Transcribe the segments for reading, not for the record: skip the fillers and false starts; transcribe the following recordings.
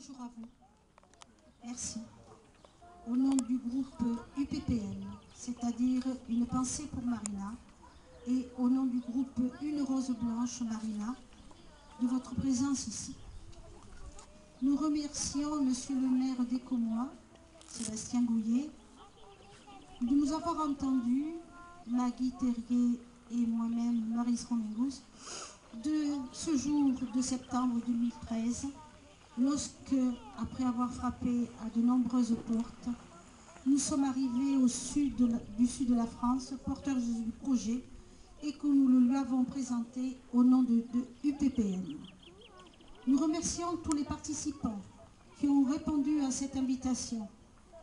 Bonjour à vous. Merci. Au nom du groupe UPPM, c'est-à-dire Une pensée pour Marina, et au nom du groupe Une rose blanche Marina, de votre présence ici. Nous remercions Monsieur le maire d'Écommoy, Sébastien Gouillet, de nous avoir entendus, Maguy Terrier et moi-même, Maryse Rominguz, de ce jour de septembre 2013, lorsque, après avoir frappé à de nombreuses portes, nous sommes arrivés au sud du sud de la France, porteurs du projet, et que nous le lui avons présenté au nom de UPPM. Nous remercions tous les participants qui ont répondu à cette invitation,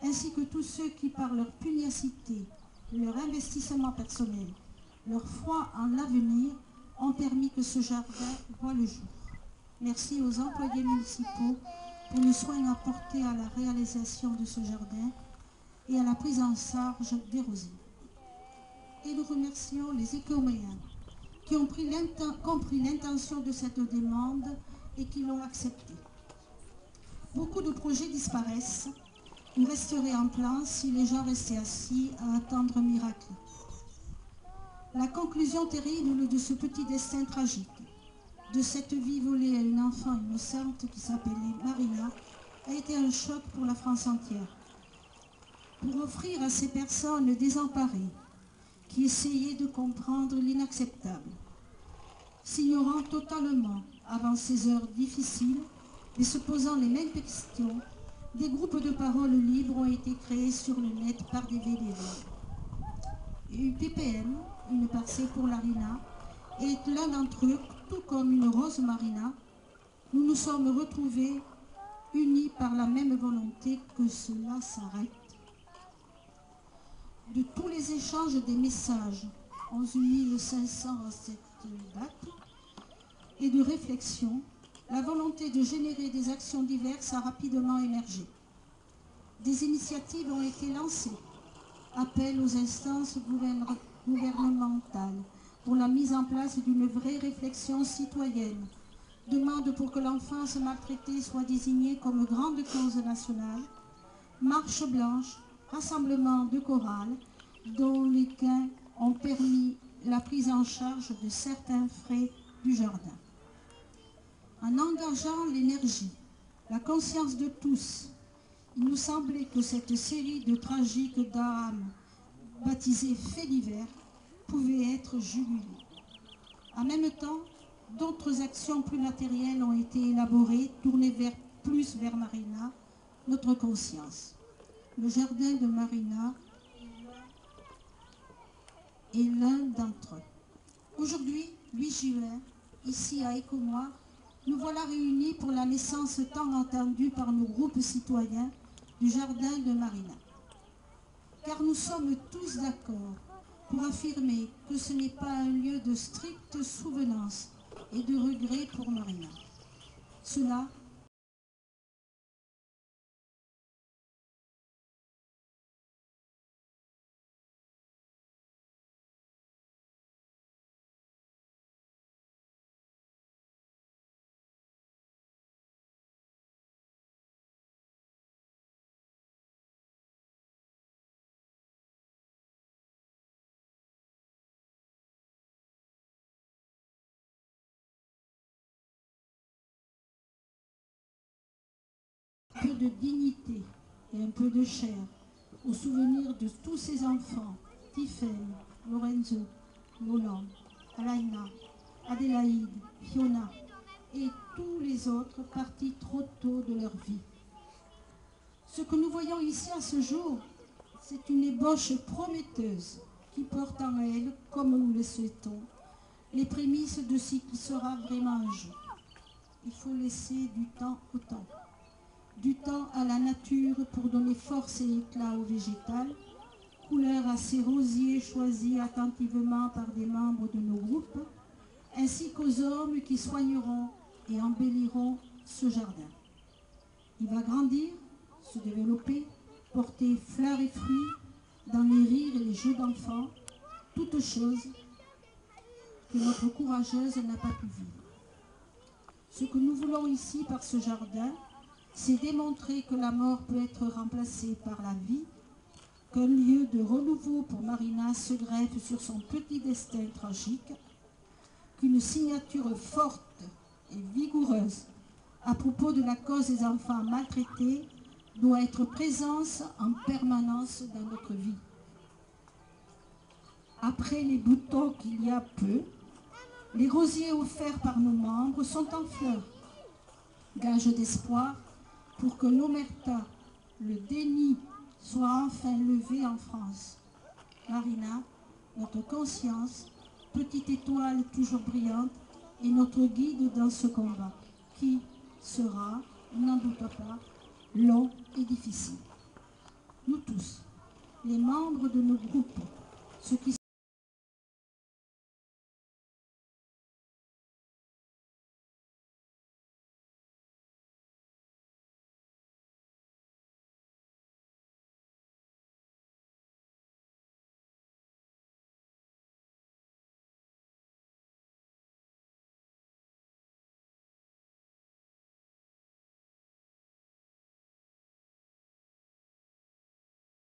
ainsi que tous ceux qui, par leur pugnacité, leur investissement personnel, leur foi en l'avenir, ont permis que ce jardin voie le jour. Merci aux employés municipaux pour le soin apporté à la réalisation de ce jardin et à la prise en charge des rosiers. Et nous remercions les Écommoyens qui ont compris l'intention de cette demande et qui l'ont acceptée. Beaucoup de projets disparaissent ou resteraient en plan si les gens restaient assis à attendre un miracle. La conclusion terrible de ce petit destin tragique, de cette vie volée à une enfant innocente qui s'appelait Marina, a été un choc pour la France entière. Pour offrir à ces personnes désemparées, qui essayaient de comprendre l'inacceptable, s'ignorant totalement avant ces heures difficiles et se posant les mêmes questions, des groupes de parole libres ont été créés sur le net par des bénévoles. UPPM, Une pensée pour Marina, est l'un d'entre eux. Tout comme Une rose Marina, nous nous sommes retrouvés unis par la même volonté que cela s'arrête. De tous les échanges des messages, 11 507 dates, et de réflexion, la volonté de générer des actions diverses a rapidement émergé. Des initiatives ont été lancées, appel aux instances gouvernementales pour la mise en place d'une vraie réflexion citoyenne, demande pour que l'enfance maltraitée soit désignée comme grande cause nationale, marche blanche, rassemblement de chorales, dont les gains ont permis la prise en charge de certains frais du jardin. En engageant l'énergie, la conscience de tous, il nous semblait que cette série de tragiques drames, baptisés faits divers, pouvait être jubilée. En même temps, d'autres actions plus matérielles ont été élaborées, tournées plus vers Marina, notre conscience. Le jardin de Marina est l'un d'entre eux. Aujourd'hui, 8 juin, ici à Écommoy, nous voilà réunis pour la naissance tant entendue par nos groupes citoyens du jardin de Marina. Car nous sommes tous d'accord pour affirmer que ce n'est pas un lieu de stricte souvenance et de regret pour Marina. Cela de dignité et un peu de chair au souvenir de tous ces enfants, Tiffany, Lorenzo, Moland, Alaina, Adélaïde, Fiona et tous les autres partis trop tôt de leur vie. Ce que nous voyons ici à ce jour, c'est une ébauche prometteuse qui porte en elle, comme nous le souhaitons, les prémices de ce qui sera vraiment un jour. Il faut laisser du temps au temps. Du temps à la nature pour donner force et éclat au végétal, couleur à ces rosiers choisis attentivement par des membres de nos groupes, ainsi qu'aux hommes qui soigneront et embelliront ce jardin. Il va grandir, se développer, porter fleurs et fruits dans les rires et les jeux d'enfants, toutes choses que notre courageuse n'a pas pu vivre. Ce que nous voulons ici par ce jardin, c'est démontrer que la mort peut être remplacée par la vie, qu'un lieu de renouveau pour Marina se greffe sur son petit destin tragique, qu'une signature forte et vigoureuse à propos de la cause des enfants maltraités doit être présente en permanence dans notre vie. Après les boutons qu'il y a peu, les rosiers offerts par nos membres sont en fleurs, gage d'espoir, pour que l'omerta, le déni, soit enfin levé en France. Marina, notre conscience, petite étoile toujours brillante, est notre guide dans ce combat, qui sera, n'en doute pas, long et difficile. Nous tous, les membres de nos groupes, ceux qui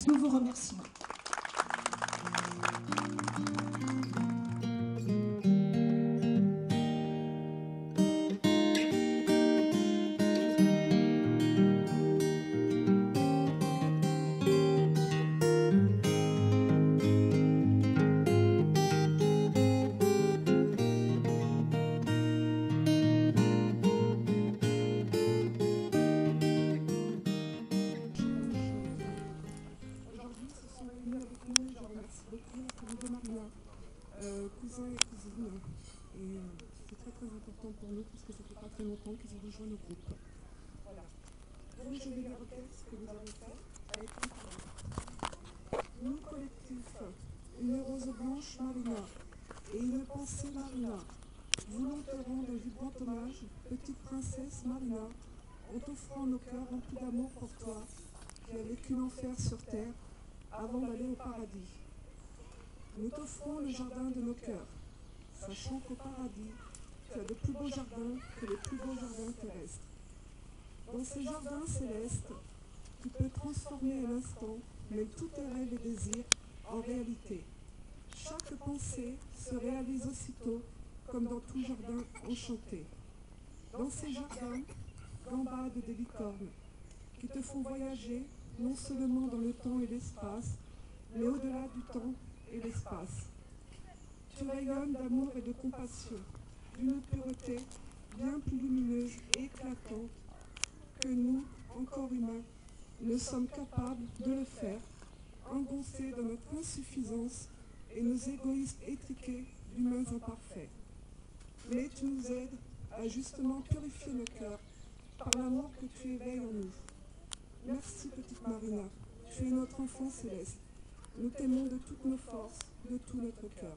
nous vous remercions. Pour nous, puisque ça fait pas très longtemps qu'ils ont rejoint le groupe. Voilà. Donc, je vais vous refaire ce que nous avons fait avec les parents. Nous, collectif, une rose blanche Marina et une pensée Marina Nous monterons le vibrant hommage, petite princesse Marina, en t'offrant nos cœurs remplis d'amour pour toi, qui a vécu l'enfer sur terre avant d'aller au paradis. Nous t'offrons le jardin de nos cœurs, sachant qu'au paradis, tu as de plus beaux jardins que les plus beaux jardins terrestres. Dans ces jardins célestes, tu peux transformer à l'instant même tous tes rêves et désirs en réalité. Chaque pensée se réalise aussitôt, comme dans tout jardin enchanté. Dans ces jardins, gambadent des licornes, qui te font voyager non seulement dans le temps et l'espace, mais au-delà du temps et l'espace. Tu rayonnes d'amour et de compassion, d'une pureté bien plus lumineuse et éclatante que nous, encore humains, ne sommes capables de le faire, engoncés dans notre insuffisance et nos égoïsmes étriqués d'humains imparfaits. Mais tu nous aides à justement purifier nos cœurs par l'amour que tu éveilles en nous. Merci, petite Marina, tu es notre enfant céleste. Nous t'aimons de toutes nos forces, de tout notre cœur.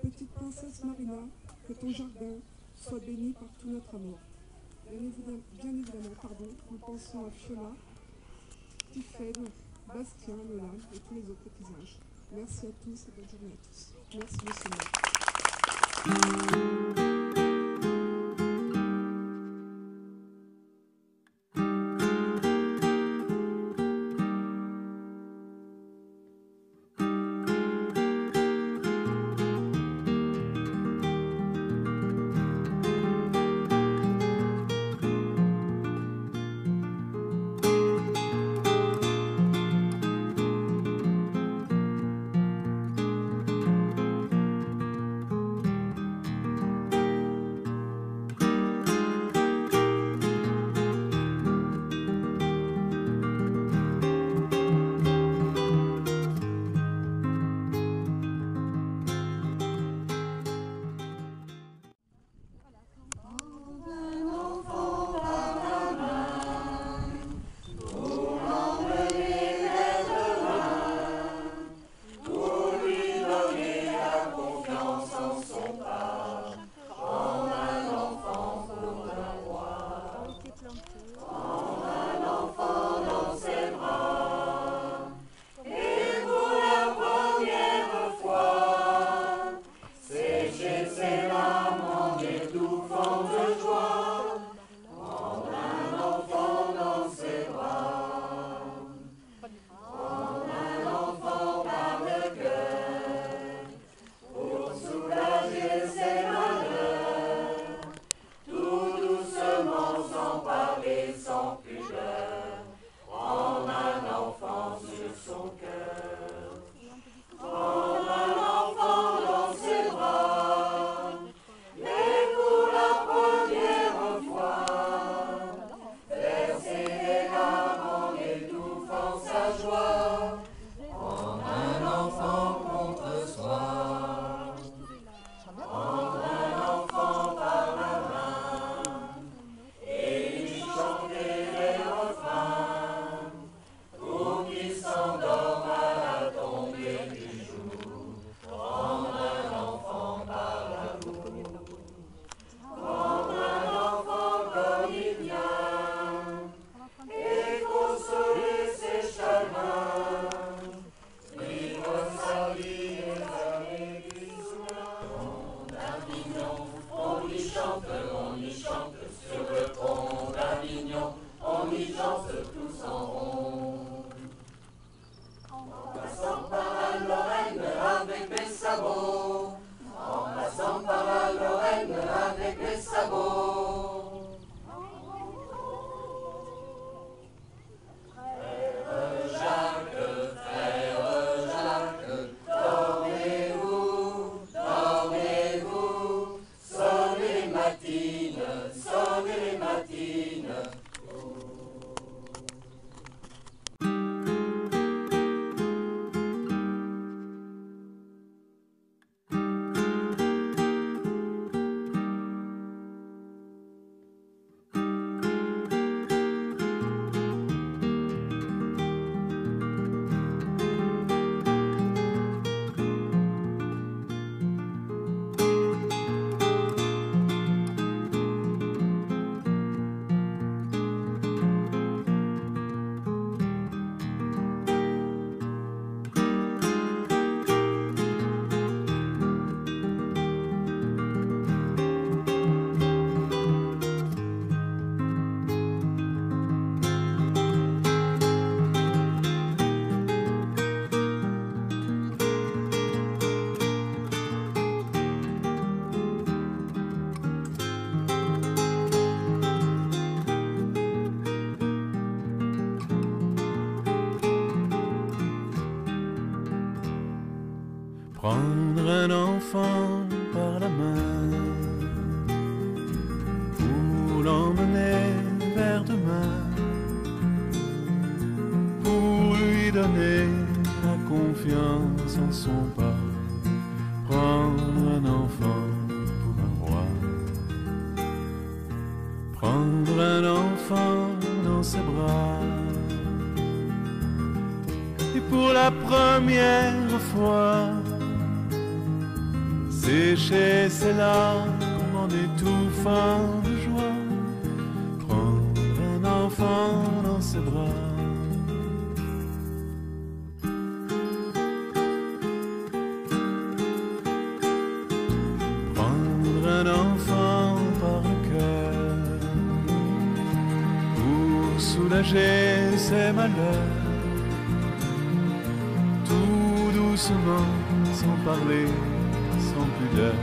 Petite princesse Marina, que ton jardin soit béni par tout notre amour. Bien évidemment, pardon, en pensant à Fiona, Tiffaine, Bastien, Lola et tous les autres petits anges. Merci à tous et bonne journée à tous. Merci, monsieur le maire. prendre un enfant par la main pour l'emmener vers demain, pour lui donner la confiance en son pas, prendre un enfant pour un roi, prendre un enfant dans ses bras. Et pour la première fois, sécher ses larmes en étouffant de joie, prendre un enfant dans ses bras. Soulager ses malheurs, tout doucement, sans parler, sans pudeur,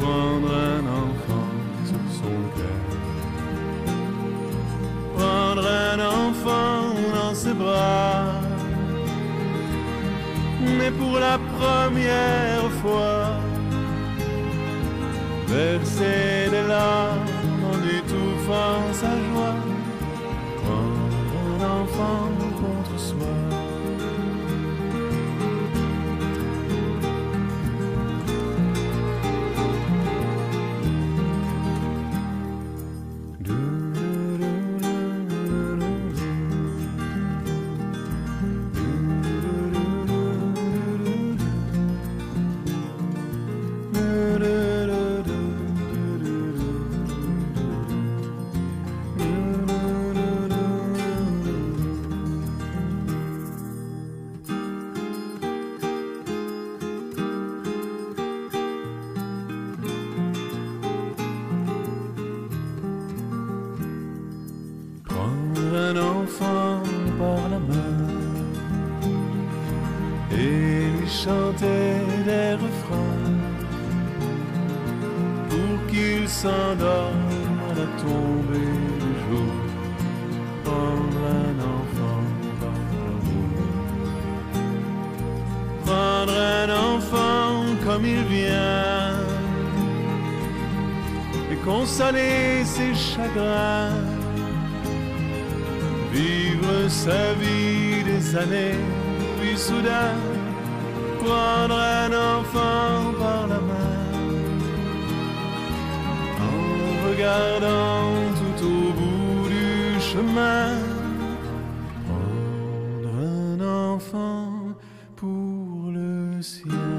prendre un enfant sur son cœur, prendre un enfant dans ses bras. Mais pour la première fois, verser des larmes en étouffant sa joie, prendre un enfant contre soi. Consoler ses chagrins, vivre sa vie des années, puis soudain prendre un enfant par la main, en regardant tout au bout du chemin, prendre un enfant pour le ciel.